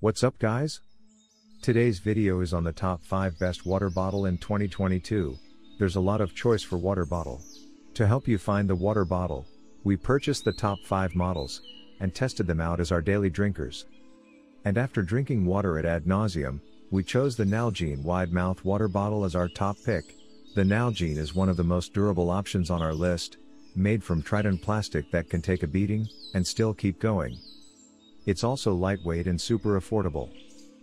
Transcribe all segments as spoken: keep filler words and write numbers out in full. What's up, guys? Today's video is on the top five best water bottle in twenty twenty-two. There's a lot of choice for water bottle. To help you find the water bottle, we purchased the top five models and tested them out as our daily drinkers. And after drinking water at ad nauseum, we chose the Nalgene wide mouth water bottle as our top pick. The Nalgene is one of the most durable options on our list, made from Tritan plastic that can take a beating and still keep going. It's also lightweight and super affordable.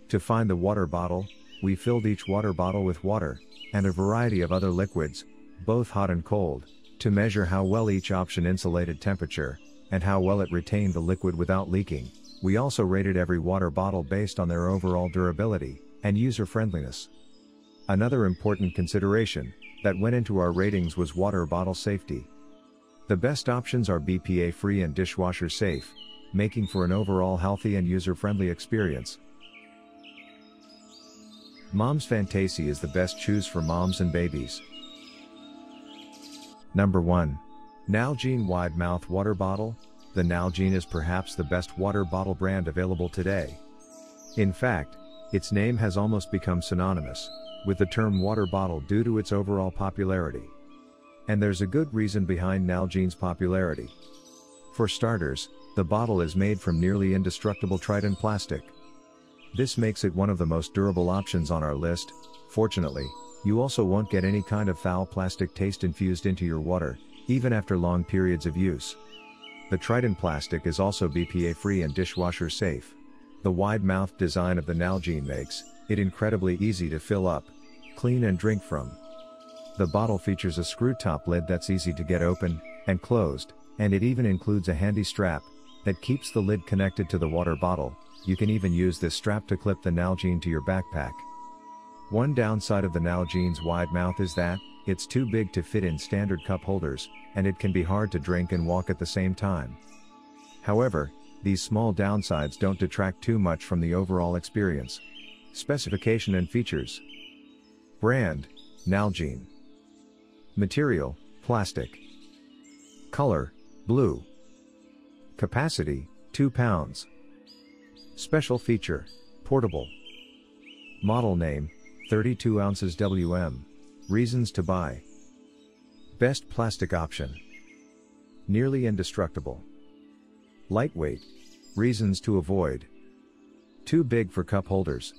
To find the water bottle, we filled each water bottle with water and a variety of other liquids, both hot and cold, to measure how well each option insulated temperature and how well it retained the liquid without leaking. We also rated every water bottle based on their overall durability and user-friendliness. Another important consideration that went into our ratings was water bottle safety. The best options are B P A-free and dishwasher safe, making for an overall healthy and user-friendly experience. Moms Fantacy is the best choose for moms and babies. Number one. Nalgene wide mouth water bottle. The Nalgene is perhaps the best water bottle brand available today. In fact, its name has almost become synonymous with the term water bottle due to its overall popularity. And there's a good reason behind Nalgene's popularity. For starters, the bottle is made from nearly indestructible Tritan plastic. This makes it one of the most durable options on our list. Fortunately, you also won't get any kind of foul plastic taste infused into your water, even after long periods of use. The Tritan plastic is also B P A-free and dishwasher safe. The wide-mouthed design of the Nalgene makes it incredibly easy to fill up, clean and drink from. The bottle features a screw-top lid that's easy to get open and closed, and it even includes a handy strap that keeps the lid connected to the water bottle. You can even use this strap to clip the Nalgene to your backpack. One downside of the Nalgene's wide mouth is that it's too big to fit in standard cup holders, and it can be hard to drink and walk at the same time. However, these small downsides don't detract too much from the overall experience. Specification and features. Brand: Nalgene. Material: plastic. Color: blue. Capacity: two pounds. Special feature: portable. Model name: thirty-two ounces W M. Reasons to buy. Best plastic option. Nearly indestructible. Lightweight. Reasons to avoid. Too big for cup holders.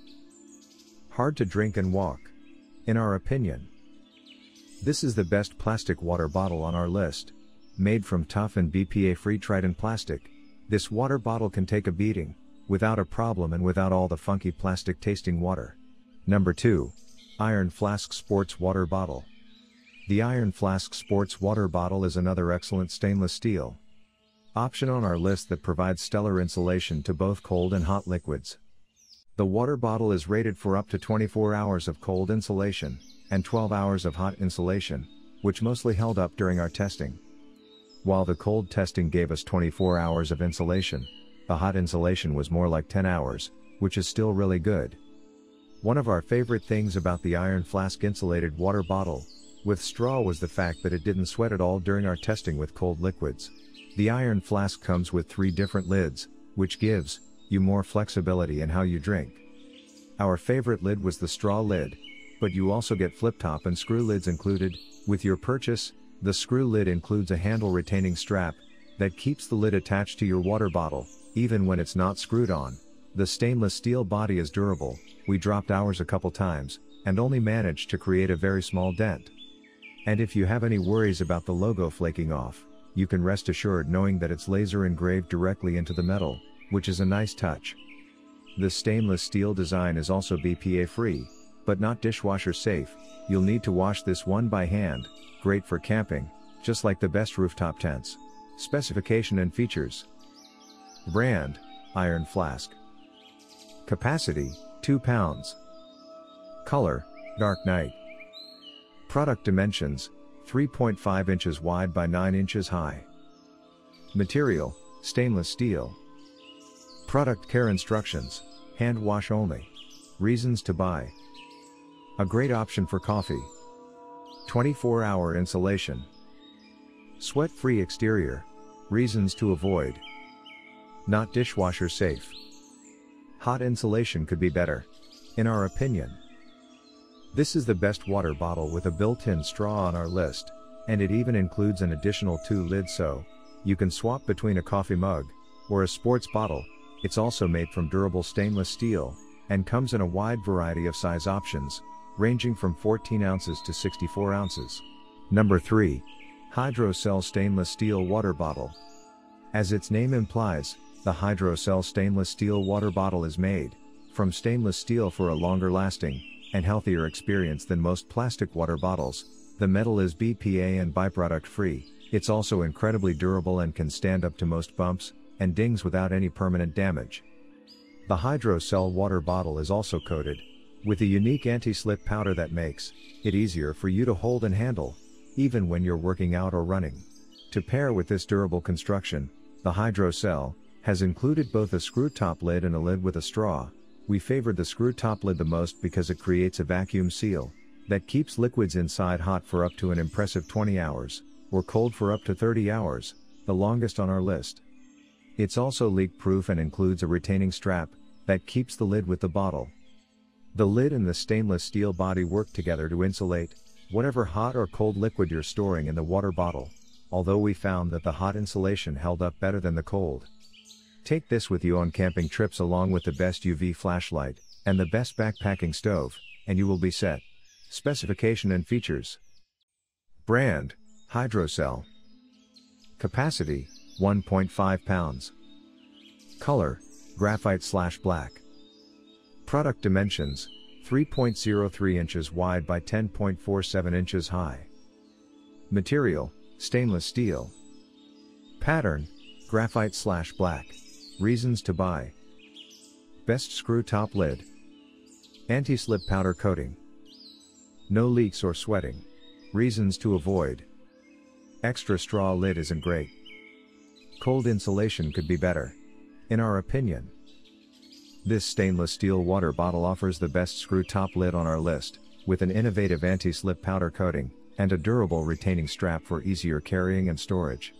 Hard to drink and walk. In our opinion, this is the best plastic water bottle on our list. Made from tough and B P A-free Tritan plastic, this water bottle can take a beating without a problem and without all the funky plastic tasting water. Number two. Iron Flask Sports Water Bottle. The Iron Flask Sports Water Bottle is another excellent stainless steel option on our list that provides stellar insulation to both cold and hot liquids. The water bottle is rated for up to twenty-four hours of cold insulation and twelve hours of hot insulation, which mostly held up during our testing. While the cold testing gave us twenty-four hours of insulation, the hot insulation was more like ten hours, which is still really good. One of our favorite things about the Iron Flask insulated water bottle with straw was the fact that it didn't sweat at all during our testing with cold liquids. The Iron Flask comes with three different lids, which gives you more flexibility in how you drink. Our favorite lid was the straw lid, but you also get flip top and screw lids included with your purchase. The screw lid includes a handle retaining strap that keeps the lid attached to your water bottle, even when it's not screwed on. The stainless steel body is durable. We dropped ours a couple times and only managed to create a very small dent. And if you have any worries about the logo flaking off, you can rest assured knowing that it's laser engraved directly into the metal, which is a nice touch. The stainless steel design is also B P A-free, but not dishwasher safe. You'll need to wash this one by hand. Great for camping, just like the best rooftop tents. Specification and features. Brand: Iron Flask. Capacity: two pounds. Color: dark night. Product dimensions: three point five inches wide by nine inches high. Material: stainless steel. Product care instructions: hand wash only. Reasons to buy. A great option for coffee. twenty-four hour insulation. Sweat-free exterior. Reasons to avoid. Not dishwasher safe. Hot insulation could be better, in our opinion. This is the best water bottle with a built-in straw on our list, and it even includes an additional two lids so you can swap between a coffee mug or a sports bottle. It's also made from durable stainless steel and comes in a wide variety of size options, ranging from fourteen ounces to sixty-four ounces. Number three. Hydrocell Stainless Steel Water Bottle. As its name implies, the Hydrocell Stainless Steel Water Bottle is made from stainless steel for a longer lasting and healthier experience than most plastic water bottles. The metal is B P A and byproduct free. It's also incredibly durable and can stand up to most bumps and dings without any permanent damage. The Hydrocell water bottle is also coated with a unique anti-slip powder that makes it easier for you to hold and handle, even when you're working out or running. To pair with this durable construction, the Hydrocell has included both a screw top lid and a lid with a straw. We favored the screw top lid the most because it creates a vacuum seal that keeps liquids inside hot for up to an impressive twenty hours, or cold for up to thirty hours, the longest on our list. It's also leak-proof and includes a retaining strap that keeps the lid with the bottle. The lid and the stainless steel body work together to insulate whatever hot or cold liquid you're storing in the water bottle, although we found that the hot insulation held up better than the cold. Take this with you on camping trips along with the best U V flashlight and the best backpacking stove, and you will be set. Specification and features. Brand: Hydrocell. Capacity: one point five pounds. Color: graphite slash black. Product dimensions: three point zero three inches wide by ten point four seven inches high. Material: stainless steel. Pattern: graphite slash black. Reasons to buy: best screw top lid, anti-slip powder coating, no leaks or sweating. Reasons to avoid: extra straw lid isn't great. Cold insulation could be better, in our opinion. This stainless steel water bottle offers the best screw top lid on our list, with an innovative anti-slip powder coating and a durable retaining strap for easier carrying and storage.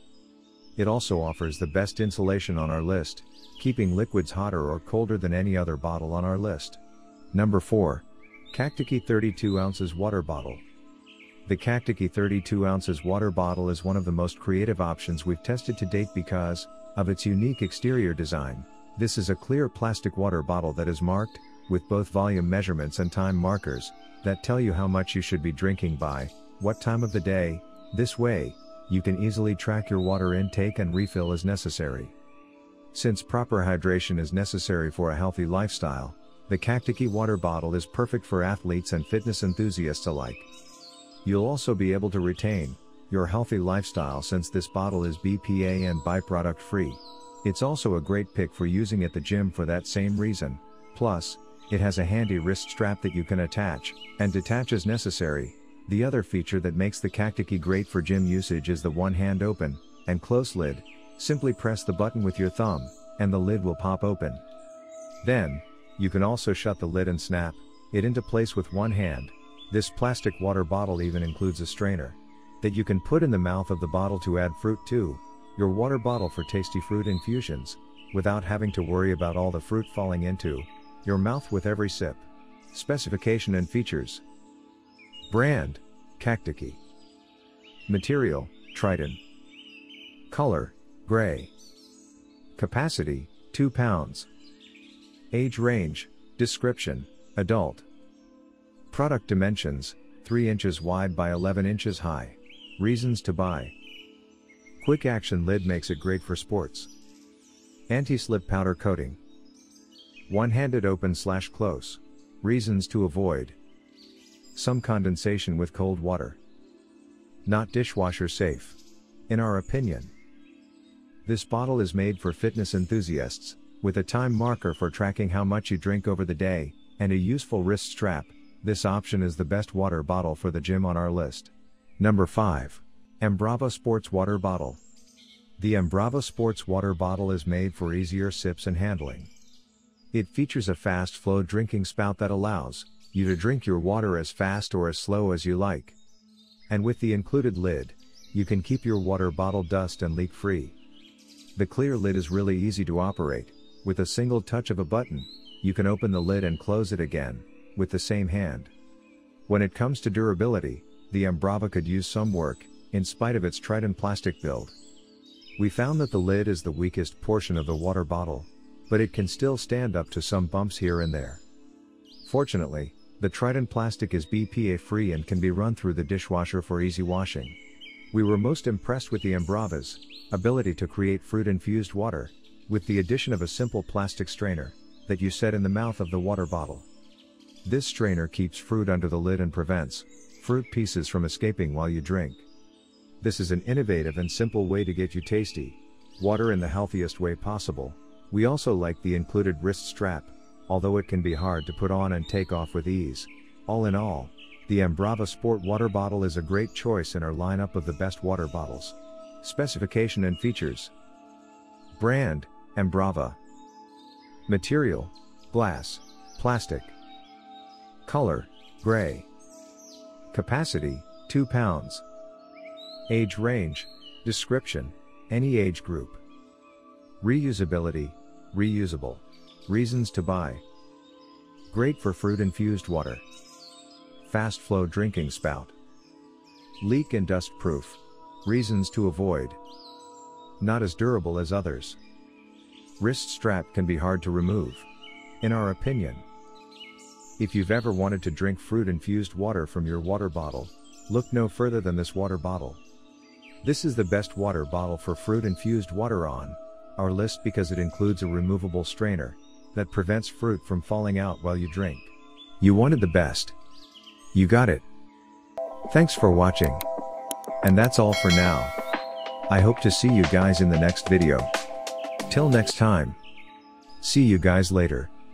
It also offers the best insulation on our list, keeping liquids hotter or colder than any other bottle on our list. Number four. Cactaki thirty-two ounces Water Bottle. The Cactaki thirty-two ounces water bottle is one of the most creative options we've tested to date because of its unique exterior design. This is a clear plastic water bottle that is marked with both volume measurements and time markers that tell you how much you should be drinking by what time of the day. This way, you can easily track your water intake and refill as necessary. Since proper hydration is necessary for a healthy lifestyle, the Cactaki water bottle is perfect for athletes and fitness enthusiasts alike. You'll also be able to retain your healthy lifestyle since this bottle is B P A and byproduct free. It's also a great pick for using at the gym for that same reason. Plus, it has a handy wrist strap that you can attach and detach as necessary. The other feature that makes the Cactaki great for gym usage is the one-hand open and close lid. Simply press the button with your thumb, and the lid will pop open. Then, you can also shut the lid and snap it into place with one hand. This plastic water bottle even includes a strainer that you can put in the mouth of the bottle to add fruit to your water bottle for tasty fruit infusions, without having to worry about all the fruit falling into your mouth with every sip. Specification and features. Brand: Cactaki. Material: Tritan. Color: gray. Capacity: two pounds. Age range. Description: adult. Product dimensions: three inches wide by eleven inches high. Reasons to buy: quick action lid makes it great for sports. Anti-slip powder coating. One-handed open slash close. Reasons to avoid: some condensation with cold water. Not dishwasher safe, in our opinion. This bottle is made for fitness enthusiasts, with a time marker for tracking how much you drink over the day, and a useful wrist strap. This option is the best water bottle for the gym on our list. Number five. Embrava Sports Water Bottle. The Embrava Sports Water Bottle is made for easier sips and handling. It features a fast flow drinking spout that allows you to drink your water as fast or as slow as you like. And with the included lid, you can keep your water bottle dust and leak free. The clear lid is really easy to operate. With a single touch of a button, you can open the lid and close it again, with the same hand. When it comes to durability, the Embrava could use some work, in spite of its Tritan plastic build. We found that the lid is the weakest portion of the water bottle, but it can still stand up to some bumps here and there. Fortunately, the Tritan plastic is B P A free and can be run through the dishwasher for easy washing. We were most impressed with the Embrava's ability to create fruit-infused water, with the addition of a simple plastic strainer that you set in the mouth of the water bottle. This strainer keeps fruit under the lid and prevents fruit pieces from escaping while you drink. This is an innovative and simple way to get you tasty water in the healthiest way possible. We also like the included wrist strap, although it can be hard to put on and take off with ease. All in all, the Embrava Sport water bottle is a great choice in our lineup of the best water bottles. Specification and features. Brand, Embrava. Material, glass, plastic. Color, gray. Capacity, two pounds. Age range, description, any age group. Reusability, reusable. Reasons to buy. Great for fruit-infused water. Fast flow drinking spout. Leak and dust proof. Reasons to avoid. Not as durable as others. Wrist strap can be hard to remove, in our opinion. If you've ever wanted to drink fruit-infused water from your water bottle, look no further than this water bottle. This is the best water bottle for fruit-infused water on our list because it includes a removable strainer that prevents fruit from falling out while you drink. You wanted the best. You got it. Thanks for watching. And that's all for now. I hope to see you guys in the next video. Till next time. See you guys later.